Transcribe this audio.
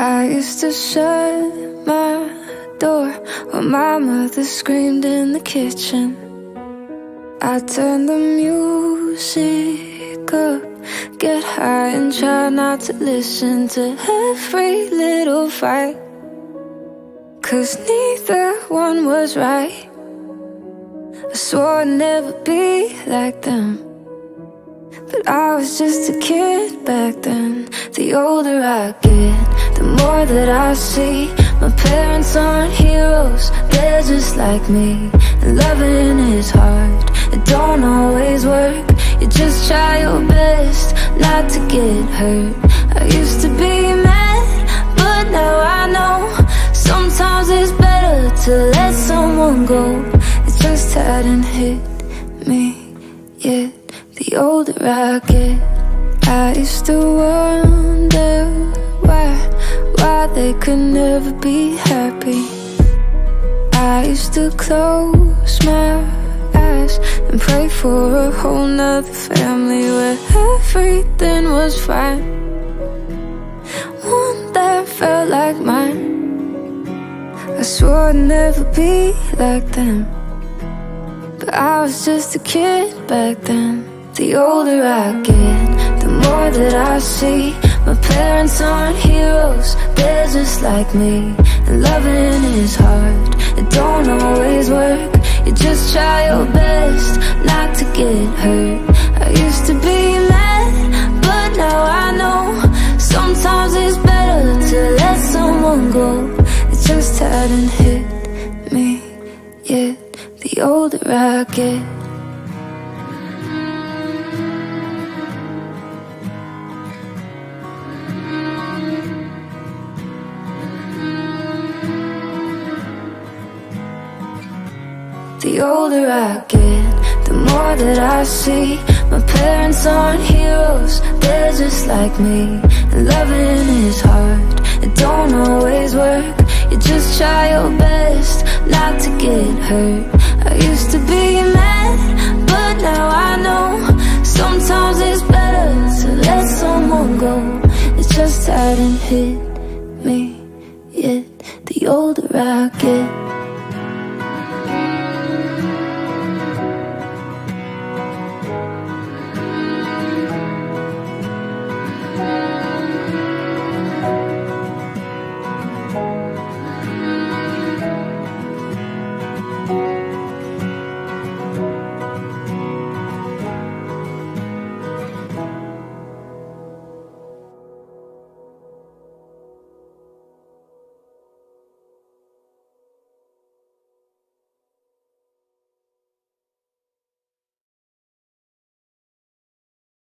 I used to shut my door when my mother screamed in the kitchen. I turned the music up, get high and try not to listen to every little fight, 'cause neither one was right. I swore I'd never be like them, but I was just a kid back then. The older I get, the more that I see my parents aren't heroes, they're just like me. And loving is hard, it don't always work. You just try your best not to get hurt. I used to be mad, but now I know sometimes it's better to let someone go. It just hadn't hit me yet. The older I get, I used to wonder why they could never be happy. I used to close my eyes and pray for a whole nother family where everything was fine, one that felt like mine. I swore I'd never be like them, but I was just a kid back then. The older I get, the more that I see my parents aren't heroes, they're just like me. And loving is hard, it don't always work. You just try your best not to get hurt. I used to be mad, but now I know sometimes it's better to let someone go. It just hadn't hit me yet. The older I get. The older I get, the more that I see my parents aren't heroes, they're just like me. And loving is hard, it don't always work. You just try your best not to get hurt. I used to be mad, but now I know sometimes it's better to let someone go. It just hadn't hit me yet. The older I get.